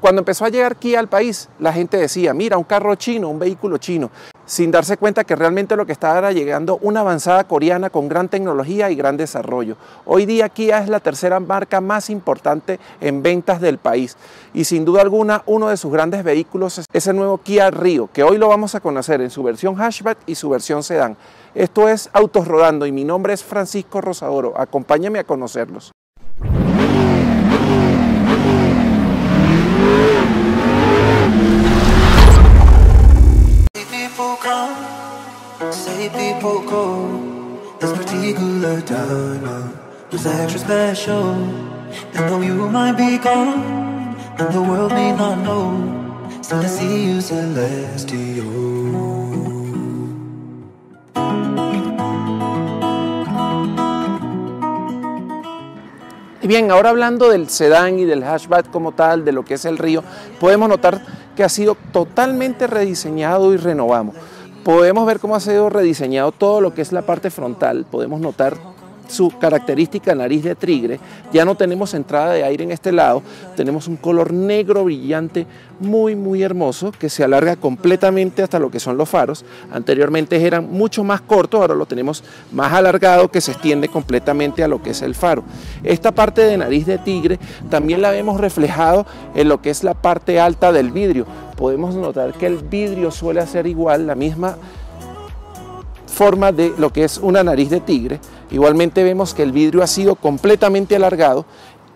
Cuando empezó a llegar Kia al país, la gente decía, mira, un carro chino, un vehículo chino, sin darse cuenta que realmente lo que estaba era llegando una avanzada coreana con gran tecnología y gran desarrollo. Hoy día Kia es la tercera marca más importante en ventas del país y sin duda alguna uno de sus grandes vehículos es ese nuevo Kia Rio, que hoy lo vamos a conocer en su versión hatchback y su versión sedán. Esto es Autos Rodando y mi nombre es Francisco Rosadoro, acompáñame a conocerlos. People go this particular time. Was extra special. And though you might be gone, and the world may not know, still I see you celestial. Bien, ahora hablando del sedán y del hatchback como tal, de lo que es el Rio, podemos notar que ha sido totalmente rediseñado y renovado. Podemos ver cómo ha sido rediseñado todo lo que es la parte frontal, podemos notar su característica nariz de tigre, ya no tenemos entrada de aire en este lado, tenemos un color negro brillante muy muy hermoso que se alarga completamente hasta lo que son los faros, anteriormente eran mucho más cortos, ahora lo tenemos más alargado que se extiende completamente a lo que es el faro. Esta parte de nariz de tigre también la vemos reflejado en lo que es la parte alta del vidrio, podemos notar que el vidrio suele hacer igual la misma forma de lo que es una nariz de tigre. Igualmente vemos que el vidrio ha sido completamente alargado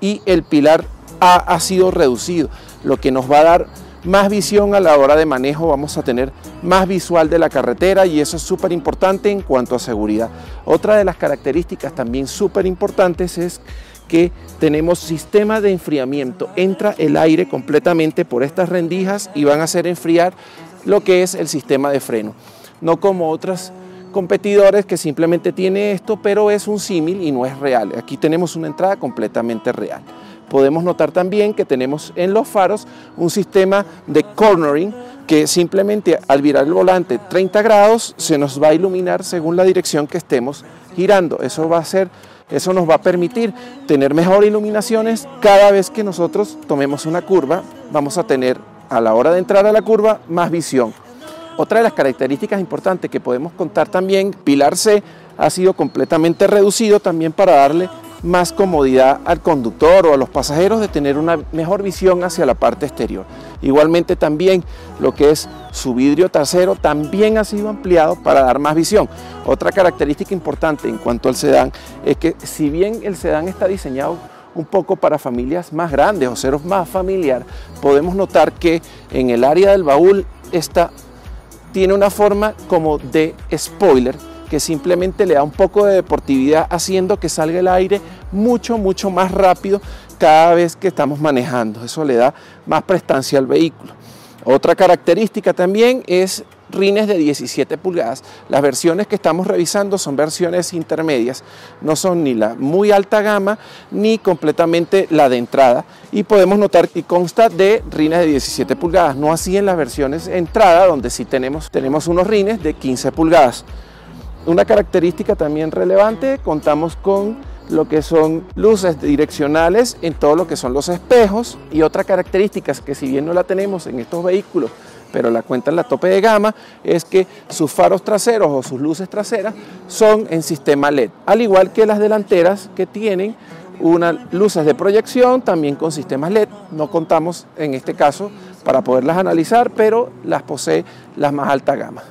y el pilar A ha sido reducido, lo que nos va a dar más visión a la hora de manejo, vamos a tener más visual de la carretera y eso es súper importante en cuanto a seguridad. Otra de las características también súper importantes es que tenemos sistema de enfriamiento, entra el aire completamente por estas rendijas y van a hacer enfriar lo que es el sistema de freno, no como otras competidores que simplemente tiene esto, pero es un símil y no es real. Aquí tenemos una entrada completamente real. Podemos notar también que tenemos en los faros un sistema de cornering que simplemente al virar el volante 30 grados se nos va a iluminar según la dirección que estemos girando. Eso nos va a permitir tener mejor iluminaciones cada vez que nosotros tomemos una curva. Vamos a tener a la hora de entrar a la curva más visión. Otra de las características importantes que podemos contar también, pilar C ha sido completamente reducido también para darle más comodidad al conductor o a los pasajeros de tener una mejor visión hacia la parte exterior. Igualmente también lo que es su vidrio trasero también ha sido ampliado para dar más visión. Otra característica importante en cuanto al sedán es que si bien el sedán está diseñado un poco para familias más grandes o seres más familiar, podemos notar que en el área del baúl tiene una forma como de spoiler que simplemente le da un poco de deportividad haciendo que salga el aire mucho más rápido cada vez que estamos manejando. Eso le da más prestancia al vehículo. Otra característica también es rines de 17 pulgadas. Las versiones que estamos revisando son versiones intermedias, no son ni la muy alta gama ni completamente la de entrada y podemos notar que consta de rines de 17 pulgadas, no así en las versiones entrada donde sí tenemos unos rines de 15 pulgadas. Una característica también relevante, contamos con lo que son luces direccionales en todo lo que son los espejos y otras características que si bien no la tenemos en estos vehículos pero la cuentan la tope de gama es que sus faros traseros o sus luces traseras son en sistema LED, al igual que las delanteras que tienen unas luces de proyección también con sistemas LED, no contamos en este caso para poderlas analizar pero las posee las más alta gama.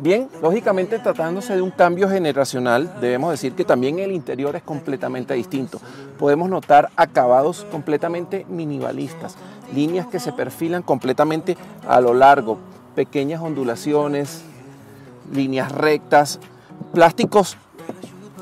Bien, lógicamente tratándose de un cambio generacional, debemos decir que también el interior es completamente distinto. Podemos notar acabados completamente minimalistas, líneas que se perfilan completamente a lo largo, pequeñas ondulaciones, líneas rectas, plásticos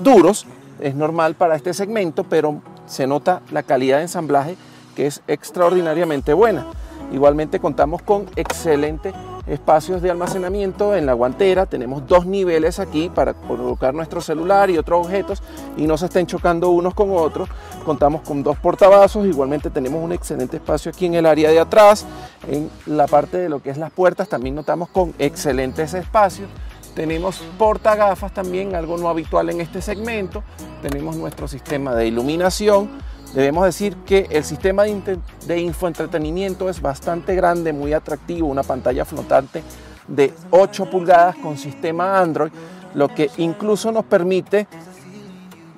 duros, es normal para este segmento, pero se nota la calidad de ensamblaje que es extraordinariamente buena. Igualmente contamos con excelente espacios de almacenamiento en la guantera, tenemos dos niveles aquí para colocar nuestro celular y otros objetos y no se estén chocando unos con otros, contamos con dos portavasos, igualmente tenemos un excelente espacio aquí en el área de atrás, en la parte de lo que es las puertas también notamos con excelentes espacios Tenemos portagafas también, algo no habitual en este segmento. Tenemos nuestro sistema de iluminación. Debemos decir que el sistema de infoentretenimiento es bastante grande, muy atractivo. Una pantalla flotante de 8 pulgadas con sistema Android, lo que incluso nos permite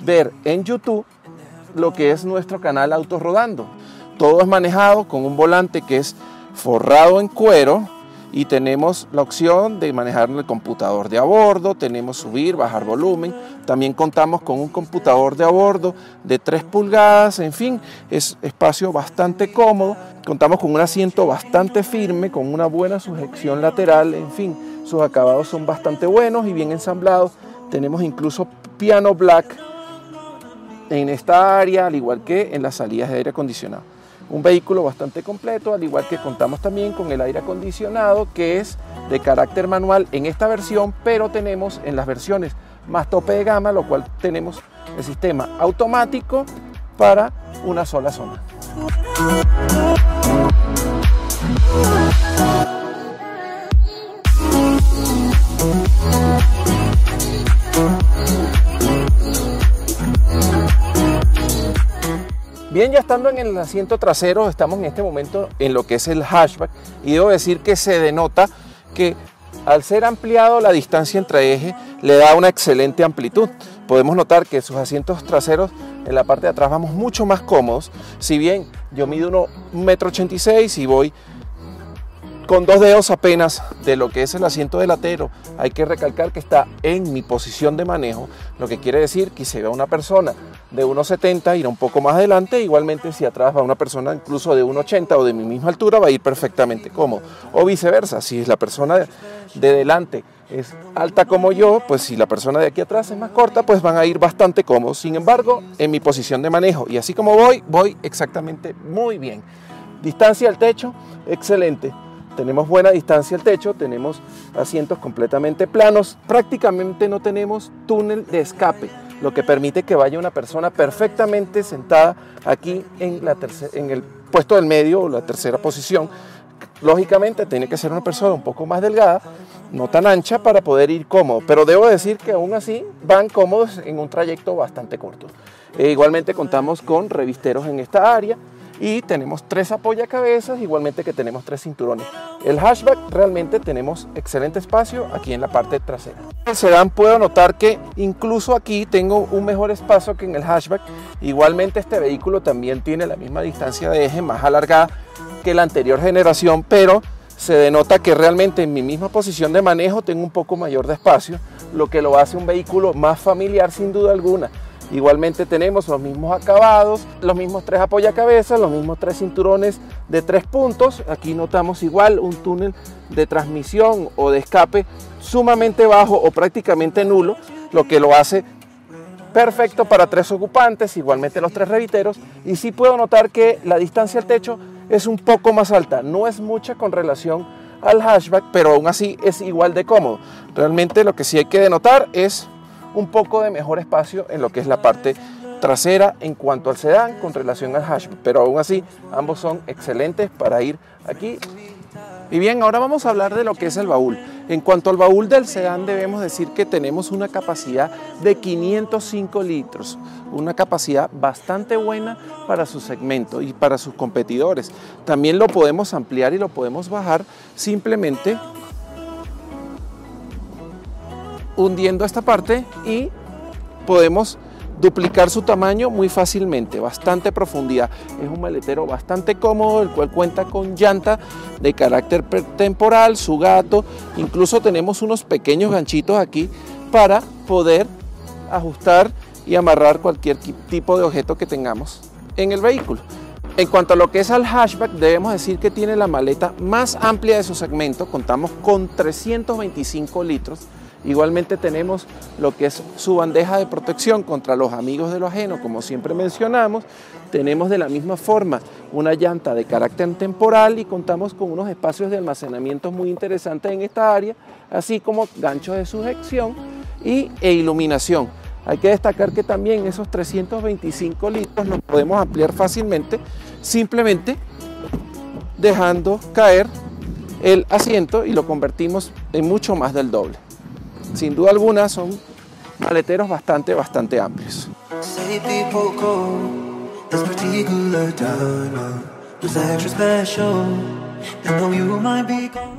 ver en YouTube lo que es nuestro canal Autos Rodando. Todo es manejado con un volante que es forrado en cuero. Y tenemos la opción de manejar el computador de a bordo, tenemos subir, bajar volumen. También contamos con un computador de a bordo de 3 pulgadas, en fin, es espacio bastante cómodo. Contamos con un asiento bastante firme, con una buena sujeción lateral, en fin. Sus acabados son bastante buenos y bien ensamblados. Tenemos incluso piano black en esta área, al igual que en las salidas de aire acondicionado. Un vehículo bastante completo, al igual que contamos también con el aire acondicionado, que es de carácter manual en esta versión, pero tenemos en las versiones más tope de gama, lo cual tenemos el sistema automático para una sola zona. Bien, ya estando en el asiento trasero, estamos en este momento en lo que es el hatchback, y debo decir que se denota que al ser ampliado la distancia entre ejes le da una excelente amplitud. Podemos notar que sus asientos traseros en la parte de atrás vamos mucho más cómodos. Si bien yo mido 1,86 m y voy con 2 dedos apenas de lo que es el asiento delantero, hay que recalcar que está en mi posición de manejo, lo que quiere decir que si ve a una persona de 1,70 m irá un poco más adelante, igualmente si atrás va una persona incluso de 1,80 m o de mi misma altura va a ir perfectamente cómodo, o viceversa, si la persona de delante es alta como yo, pues si la persona de aquí atrás es más corta, pues van a ir bastante cómodos. Sin embargo, en mi posición de manejo y así como voy exactamente muy bien. Distancia al techo, excelente. Tenemos buena distancia al techo, tenemos asientos completamente planos, prácticamente no tenemos túnel de escape, lo que permite que vaya una persona perfectamente sentada aquí en el puesto del medio o la tercera posición. Lógicamente tiene que ser una persona un poco más delgada, no tan ancha para poder ir cómodo, pero debo decir que aún así van cómodos en un trayecto bastante corto. Igualmente contamos con revisteros en esta área. Y tenemos 3 apoyacabezas, igualmente que tenemos 3 cinturones. El hatchback realmente tenemos excelente espacio aquí en la parte trasera. Se dan, puedo notar que incluso aquí tengo un mejor espacio que en el hatchback. Igualmente este vehículo también tiene la misma distancia de eje más alargada que la anterior generación, pero se denota que realmente en mi misma posición de manejo tengo un poco mayor de espacio, lo que lo hace un vehículo más familiar sin duda alguna. Igualmente tenemos los mismos acabados, los mismos 3 apoyacabezas, los mismos 3 cinturones de 3 puntos. Aquí notamos igual un túnel de transmisión o de escape sumamente bajo o prácticamente nulo, lo que lo hace perfecto para 3 ocupantes, igualmente los 3 reviteros. Y sí puedo notar que la distancia al techo es un poco más alta, no es mucha con relación al hatchback, pero aún así es igual de cómodo. Realmente lo que sí hay que denotar es un poco de mejor espacio en lo que es la parte trasera en cuanto al sedán con relación al hatchback, pero aún así ambos son excelentes para ir aquí. Y bien, ahora vamos a hablar de lo que es el baúl. En cuanto al baúl del sedán, debemos decir que tenemos una capacidad de 505 litros, una capacidad bastante buena para su segmento y para sus competidores. También lo podemos ampliar y lo podemos bajar simplemente hundiendo esta parte, y podemos duplicar su tamaño muy fácilmente, bastante profundidad. Es un maletero bastante cómodo, el cual cuenta con llanta de carácter temporal, su gato, incluso tenemos unos pequeños ganchitos aquí para poder ajustar y amarrar cualquier tipo de objeto que tengamos en el vehículo. En cuanto a lo que es al hatchback, debemos decir que tiene la maleta más amplia de su segmento, contamos con 325 litros. Igualmente tenemos lo que es su bandeja de protección contra los amigos de lo ajeno, como siempre mencionamos. Tenemos de la misma forma una llanta de carácter temporal y contamos con unos espacios de almacenamiento muy interesantes en esta área, así como ganchos de sujeción e iluminación. Hay que destacar que también esos 325 litros los podemos ampliar fácilmente, simplemente dejando caer el asiento y lo convertimos en mucho más del doble. sin duda alguna son maleteros bastante amplios.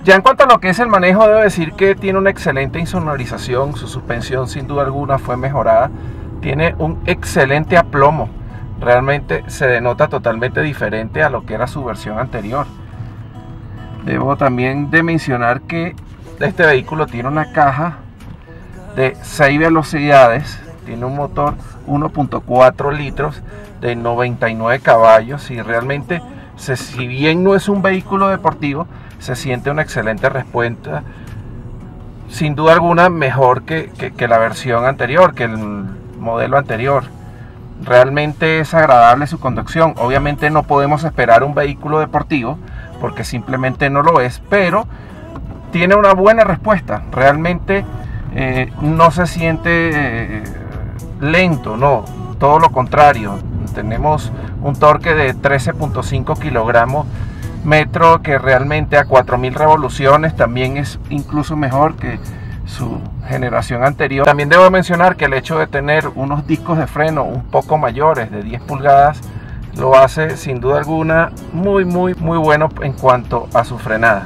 Ya en cuanto a lo que es el manejo, debo decir que tiene una excelente insonorización, su suspensión sin duda alguna fue mejorada, tiene un excelente aplomo, realmente se denota totalmente diferente a lo que era su versión anterior. Debo también de mencionar que este vehículo tiene una caja de 6 velocidades, tiene un motor 1.4 litros de 99 caballos y realmente, si bien no es un vehículo deportivo, se siente una excelente respuesta, sin duda alguna mejor que la versión anterior, que el modelo anterior. Realmente es agradable su conducción. Obviamente no podemos esperar un vehículo deportivo porque simplemente no lo es, pero tiene una buena respuesta. Realmente no se siente lento, no, todo lo contrario. Tenemos un torque de 13.5 kilogramos metro, que realmente a 4000 revoluciones también es incluso mejor que su generación anterior. También debo mencionar que el hecho de tener unos discos de freno un poco mayores de 10 pulgadas lo hace sin duda alguna muy bueno en cuanto a su frenada.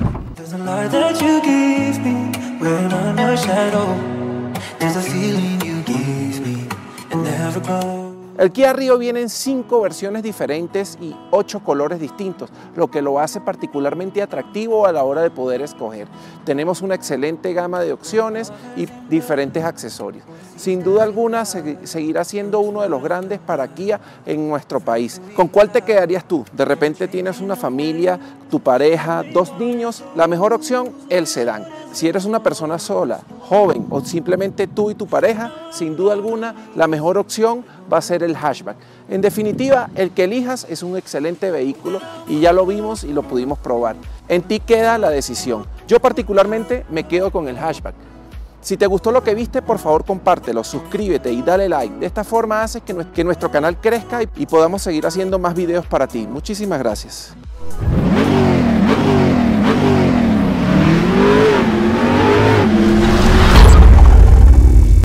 El Kia Rio viene en 5 versiones diferentes y 8 colores distintos, lo que lo hace particularmente atractivo a la hora de poder escoger. Tenemos una excelente gama de opciones y diferentes accesorios. Sin duda alguna seguirá siendo uno de los grandes para Kia en nuestro país. ¿Con cuál te quedarías tú? De repente tienes una familia, tu pareja, 2 niños. La mejor opción, el sedán. Si eres una persona sola, joven o simplemente tú y tu pareja, sin duda alguna la mejor opción va a ser el hatchback. En definitiva, el que elijas es un excelente vehículo y ya lo vimos y lo pudimos probar. En ti queda la decisión. Yo particularmente me quedo con el hatchback. Si te gustó lo que viste, por favor compártelo, suscríbete y dale like. De esta forma haces que nuestro canal crezca y podamos seguir haciendo más videos para ti. Muchísimas gracias.